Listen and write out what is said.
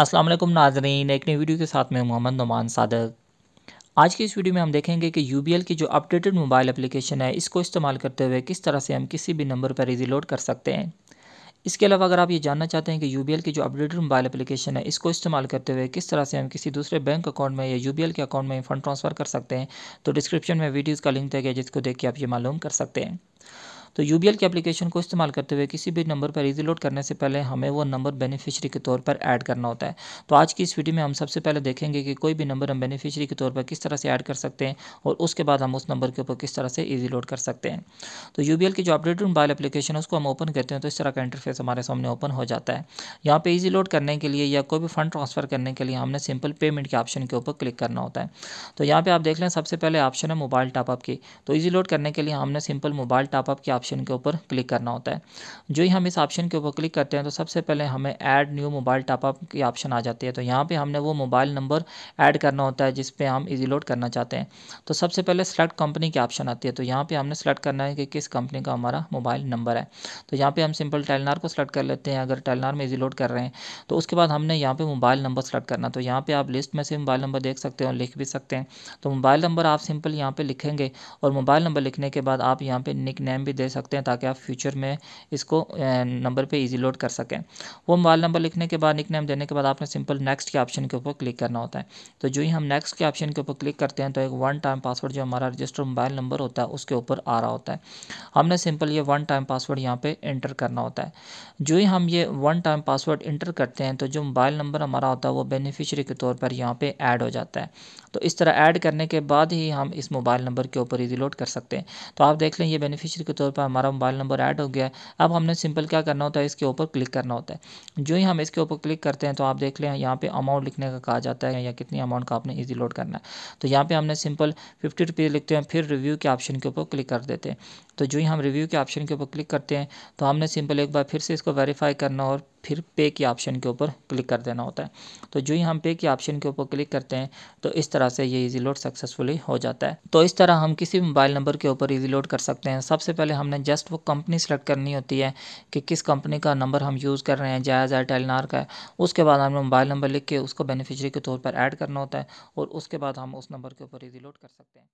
अस्सलाम वालेकुम नाजरीन, एक नई वीडियो के साथ मैं मोहम्मद नोमान सादिक। आज की इस वीडियो में हम देखेंगे कि UBL की जो अपडेटेड मोबाइल एप्लीकेशन है इसको इस्तेमाल करते हुए किस तरह से हम किसी भी नंबर पर इजी लोड कर सकते हैं। इसके अलावा अगर आप ये जानना चाहते हैं कि UBL की जो अपडेटेड मोबाइल एप्लीकेशन है इसको इस्तेमाल करते हुए किस तरह से हम किसी दूसरे बैंक अकाउंट में या UBL के अकाउंट में फ़ंड ट्रांसफ़र कर सकते हैं तो डिस्क्रिप्शन में वीडियोज़ का लिंक दिया गया, जिसको देख के आप ये मालूम कर सकते हैं। तो UBL के एप्लीकेशन को इस्तेमाल करते हुए किसी भी नंबर पर इजी लोड करने से पहले हमें वो नंबर बेनिफिशियरी के तौर पर ऐड करना होता है। तो आज की इस वीडियो में हम सबसे पहले देखेंगे कि कोई भी नंबर हम बेनिफिशियरी के तौर पर किस तरह से ऐड कर सकते हैं और उसके बाद हम उस नंबर के ऊपर किस तरह से इजी लोड कर सकते हैं। तो UBL की जो अपडेटेड मोबाइल एप्लीकेशन है उसको हम ओपन करते हैं तो इस तरह का इंटरफेस हमारे सामने ओपन हो जाता है। यहाँ पर ईजी लोड करने के लिए या कोई भी फंड ट्रांसफ़र करने के लिए हमने सिंपल पेमेंट के ऑप्शन के ऊपर क्लिक करना होता है। तो यहाँ पर आप देख लें सबसे पहले ऑप्शन है मोबाइल टॉपअप की। तो ईजी लोड करने के लिए हमने सिंपल मोबाइल टॉपअप के ऑप्शन के ऊपर क्लिक करना होता है। जो ही हम इस ऑप्शन के ऊपर क्लिक करते हैं तो सबसे पहले हमें ऐड न्यू मोबाइल टॉपअप की ऑप्शन आ जाती है। तो यहाँ पे हमने वो मोबाइल नंबर ऐड करना होता है जिस पे हम इजी लोड करना चाहते हैं। तो सबसे पहले सेलेक्ट कंपनी की ऑप्शन आती है। तो यहाँ पे हमने सेलेक्ट करना है कि किस कंपनी का हमारा मोबाइल नंबर है। तो यहाँ पे हम सिंपल टेलेनॉर को सेलेक्ट कर लेते हैं अगर टेलेनॉर में इजी लोड कर रहे हैं। तो उसके बाद हमने यहाँ पे मोबाइल नंबर सेलेक्ट करना। तो यहाँ पे आप लिस्ट में से मोबाइल नंबर देख सकते हैं और लिख भी सकते हैं। तो मोबाइल नंबर आप सिंपल यहाँ पे लिखेंगे और मोबाइल नंबर लिखने के बाद आप यहाँ पे निक नेम भी दे सकते हैं ताकि आप फ्यूचर में इसको नंबर पे इजी लोड कर सकें। वो मोबाइल नंबर लिखने के बाद निकनेम देने के बाद आपने सिंपल नेक्स्ट के ऑप्शन के ऊपर क्लिक करना होता है। तो जो ही हम नेक्स्ट के ऑप्शन के ऊपर क्लिक करते हैं तो एक वन टाइम पासवर्ड जो हमारा रजिस्टर्ड मोबाइल नंबर होता है उसके ऊपर आ रहा होता है। हमने सिंपल ये वन टाइम पासवर्ड यहाँ पर एंटर करना होता है। जो ही हम ये वन टाइम पासवर्ड एंटर करते हैं तो जो मोबाइल नंबर हमारा होता है वो बेनिफिशियरी के तौर पर यहाँ पर ऐड हो जाता है। तो इस तरह ऐड करने के बाद ही हम इस मोबाइल नंबर के ऊपर इजी लोड कर सकते हैं। तो आप देख लें ये बेनिफिशियरी के तौर पर हमारा मोबाइल नंबर ऐड हो गया है। अब हमने सिंपल क्या करना होता है इसके ऊपर क्लिक करना होता है। जो ही हम इसके ऊपर क्लिक करते हैं तो आप देख लें यहाँ पे अमाउंट लिखने का कहा जाता है या कितनी अमाउंट का आपने इजी लोड करना है। तो यहाँ पे हमने सिंपल 50 रुपये लिखते हैं, फिर रिव्यू के ऑप्शन के ऊपर क्लिक कर देते हैं। तो जो ही हम रिव्यू के ऑप्शन के ऊपर क्लिक करते हैं तो हमने सिंपल एक बार फिर से इसको वेरीफाई करना और फिर पे के ऑप्शन के ऊपर क्लिक कर देना होता है। तो जो ही हम पे के ऑप्शन के ऊपर क्लिक करते हैं तो इस तरह से ये इजी लोड सक्सेसफुली हो जाता है। तो इस तरह हम किसी मोबाइल नंबर के ऊपर इजी लोड कर सकते हैं। सबसे पहले हमने जस्ट वो कंपनी सेलेक्ट करनी होती है कि किस कंपनी का नंबर हम यूज़ कर रहे हैं, जायज़ है टेलेनॉर का। उसके बाद हमने मोबाइल नंबर लिख के उसको बेनिफिशियरी के तौर पर ऐड करना होता है और उसके बाद हम उस नंबर के ऊपर इजी लोड कर सकते हैं।